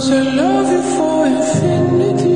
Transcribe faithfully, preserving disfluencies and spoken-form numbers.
'Cause I love you for infinity.